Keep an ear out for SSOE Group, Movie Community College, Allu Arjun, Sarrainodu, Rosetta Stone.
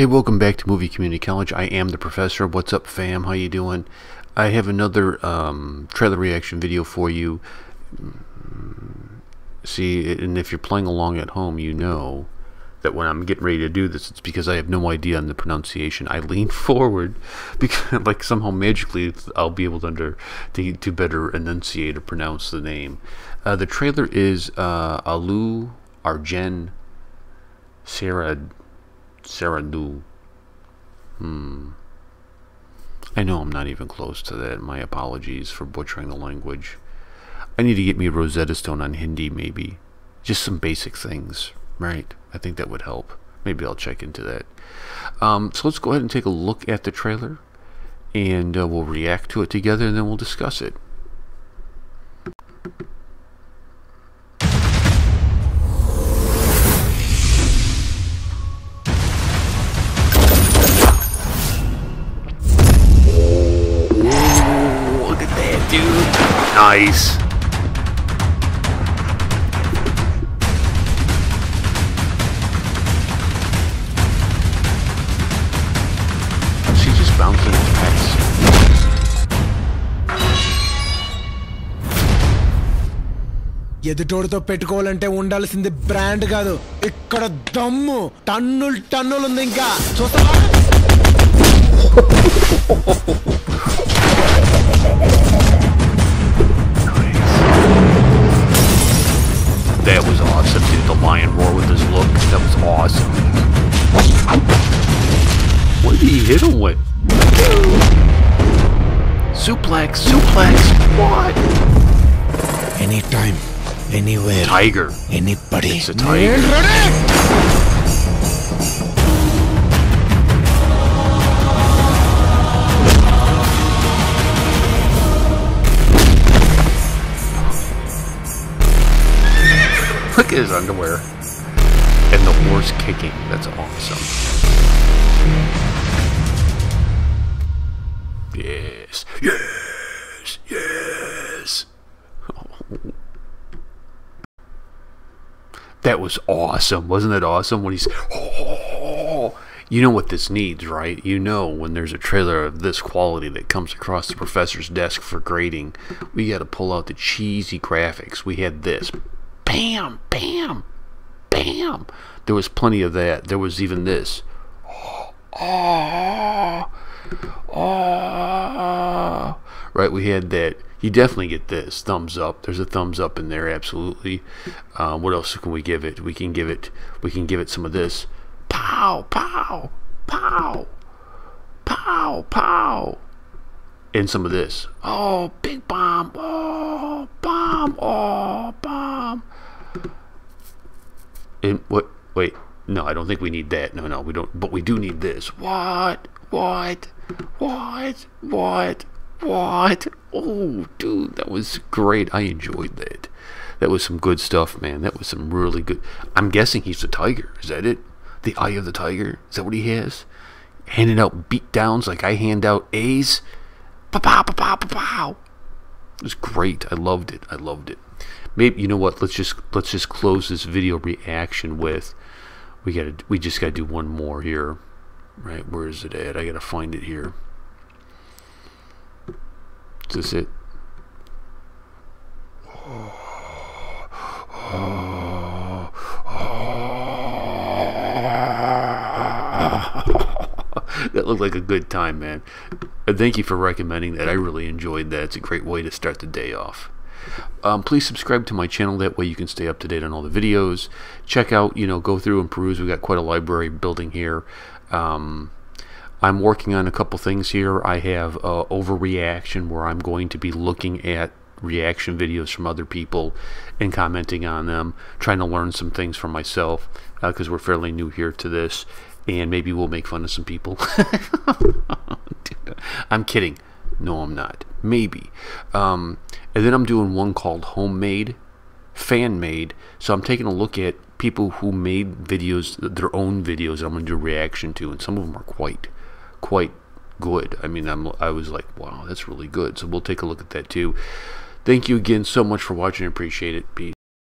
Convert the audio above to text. Hey, welcome back to Movie Community College. I am the professor. What's up, fam? How you doing? I have another trailer reaction video for you. See, and if you're playing along at home, you know that when I'm getting ready to do this, it's because I have no idea on the pronunciation. I lean forward because, like, somehow magically I'll be able to better enunciate or pronounce the name. The trailer is Allu Arjun Sarrainodu. I know I'm not even close to that. My apologies for butchering the language. I need to get me a Rosetta Stone on Hindi, maybe. Just some basic things, right? I think that would help. Maybe I'll check into that. So let's go ahead and take a look at the trailer, and we'll react to it together, and then we'll discuss it. Whoa, look at that, dude. Nice. Bouncing his pecs. ఎదుటోడితో పెట్టుకోవాలంటే ఉండాల్సింది brand కాదు, ఇక్కడ దమ్ము టన్నులు ఉంది. ఇంకా చూస్తావా? That was awesome, dude. The lion roar with his look. That was awesome. What did he hit him with? Suplex, what? Anytime, anywhere. Tiger. Anybody. It's a tiger. Look at his underwear. And the horse kicking. That's awesome. Yes. Oh. That was awesome. Wasn't it awesome when he's... Oh. You know what this needs, right? You know when there's a trailer of this quality that comes across the professor's desk for grading, we got to pull out the cheesy graphics. We had this. Bam, bam, bam. There was plenty of that. There was even this. Oh. Right, we had that. You definitely get this thumbs up. There's a thumbs up in there, absolutely. What else can we give it? We can give it some of this. Pow, pow, pow, pow, pow, and some of this. Oh, big bomb! Oh, bomb! Oh, bomb! And what? Wait, no, I don't think we need that. No, we don't. But we do need this. What? Oh, dude, that was great. I enjoyed that. That was some good stuff, man. That was some really good. I'm guessing he's the tiger. Is that it? The eye of the tiger? Is that what he has? Handing out beatdowns like I hand out A's. Pa-pow, pa-pow, pa-pow. It was great. I loved it. Maybe, you know what? Let's just close this video reaction with. We just gotta do one more here. Right, where is it at? I gotta find it here. Is this it? That looked like a good time, man. Thank you for recommending that. I really enjoyed that. It's a great way to start the day off. Please subscribe to my channel. That way you can stay up to date on all the videos. Check out, go through and peruse. We've got quite a library building here. I'm working on a couple things here. I have overreaction, where I'm going to be looking at reaction videos from other people and commenting on them, trying to learn some things for myself, because we're fairly new here to this, and maybe we'll make fun of some people. I'm kidding. No, I'm not. Maybe. And then I'm doing one called Homemade, Fan-Made. So I'm taking a look at people who made videos, their own videos, that I'm going to do a reaction to. And some of them are quite good. I mean, I was like, wow, that's really good. So we'll take a look at that too. Thank you again so much for watching. I appreciate it. Peace.